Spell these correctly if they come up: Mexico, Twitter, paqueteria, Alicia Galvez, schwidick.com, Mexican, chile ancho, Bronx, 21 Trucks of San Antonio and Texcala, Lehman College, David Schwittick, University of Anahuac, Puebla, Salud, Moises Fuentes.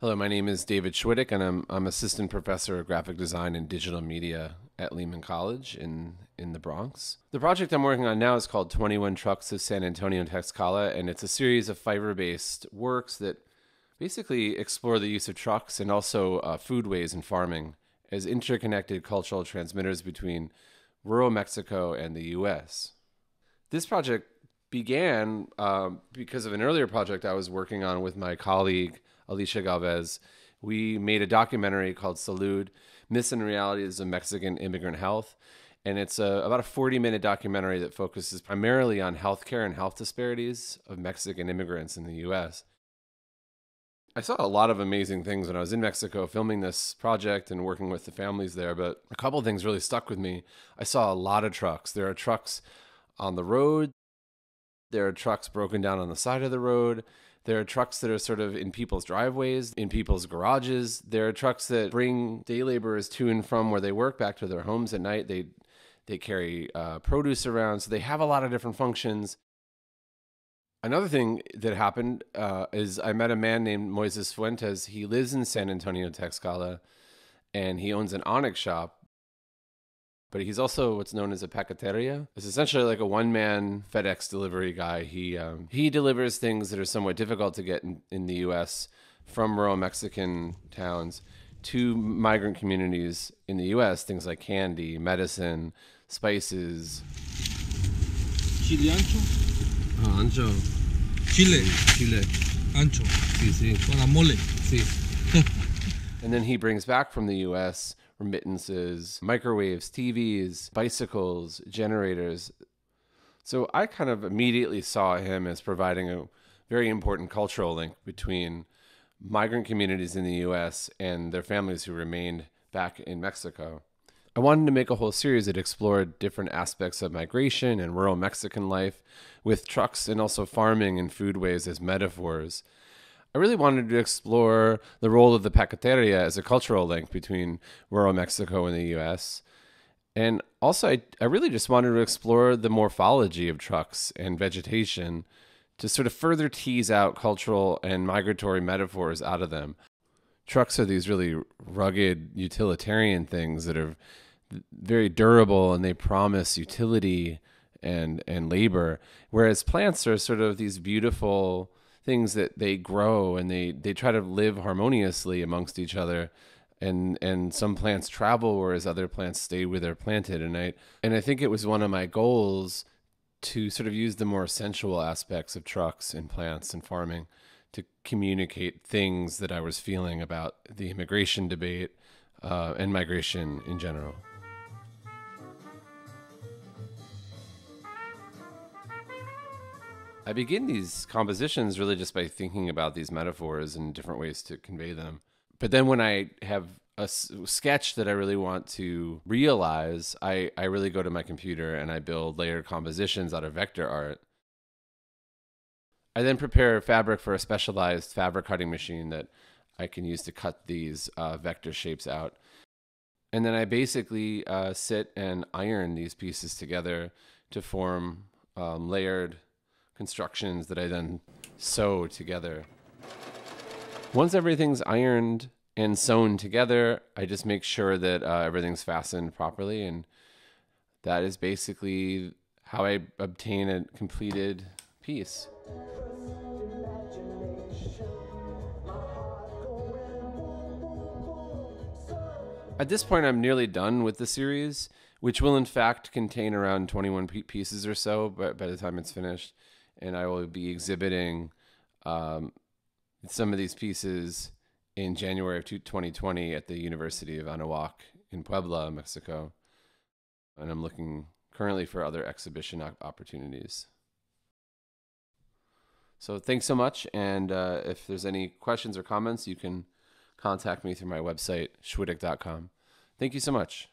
Hello, my name is David Schwittick, and I'm assistant professor of graphic design and digital media at Lehman College in the Bronx. The project I'm working on now is called 21 Trucks of San Antonio and Texcala, and it's a series of fiber-based works that basically explore the use of trucks and also foodways and farming as interconnected cultural transmitters between rural Mexico and the U.S. This project began because of an earlier project I was working on with my colleague, Alicia Galvez. We made a documentary called Salud, Myths and Realities of Mexican Immigrant Health. And it's about a 40-minute documentary that focuses primarily on healthcare and health disparities of Mexican immigrants in the U.S. I saw a lot of amazing things when I was in Mexico filming this project and working with the families there, but a couple of things really stuck with me. I saw a lot of trucks. There are trucks on the road. There are trucks broken down on the side of the road. There are trucks that are sort of in people's driveways, in people's garages. There are trucks that bring day laborers to and from where they work back to their homes at night. They carry produce around, so they have a lot of different functions. Another thing that happened is I met a man named Moises Fuentes. He lives in San Antonio, Texcala, and he owns an onyx shop, but he's also what's known as a paqueteria. It's essentially like a one-man FedEx delivery guy. He delivers things that are somewhat difficult to get in the U.S. from rural Mexican towns to migrant communities in the U.S., things like candy, medicine, spices. Chile ancho. Ah, ancho. Chile. Ancho. Sí, sí. Para mole. Sí. And then he brings back from the U.S. remittances, microwaves, TVs, bicycles, generators. So I kind of immediately saw him as providing a very important cultural link between migrant communities in the U.S. and their families who remained back in Mexico. I wanted to make a whole series that explored different aspects of migration and rural Mexican life with trucks and also farming and foodways as metaphors. I really wanted to explore the role of the paqueteria as a cultural link between rural Mexico and the U.S. And also, I really just wanted to explore the morphology of trucks and vegetation to sort of further tease out cultural and migratory metaphors out of them. Trucks are these really rugged utilitarian things that are very durable, and they promise utility and labor, whereas plants are sort of these beautiful things that they grow, and they try to live harmoniously amongst each other, and some plants travel, whereas other plants stay where they're planted. And I think it was one of my goals to sort of use the more sensual aspects of trucks and plants and farming to communicate things that I was feeling about the immigration debate and migration in general. I begin these compositions really just by thinking about these metaphors and different ways to convey them. But then when I have a sketch that I really want to realize, I really go to my computer and I build layered compositions out of vector art. I then prepare fabric for a specialized fabric cutting machine that I can use to cut these vector shapes out. And then I basically sit and iron these pieces together to form layered constructions that I then sew together. Once everything's ironed and sewn together, I just make sure that everything's fastened properly. And that is basically how I obtain a completed piece. At this point, I'm nearly done with the series, which will in fact contain around 21 pieces or so by the time it's finished. And I will be exhibiting some of these pieces in January of 2020 at the University of Anahuac in Puebla, Mexico. And I'm looking currently for other exhibition opportunities. So thanks so much, and if there's any questions or comments, you can contact me through my website, schwidick.com. Thank you so much.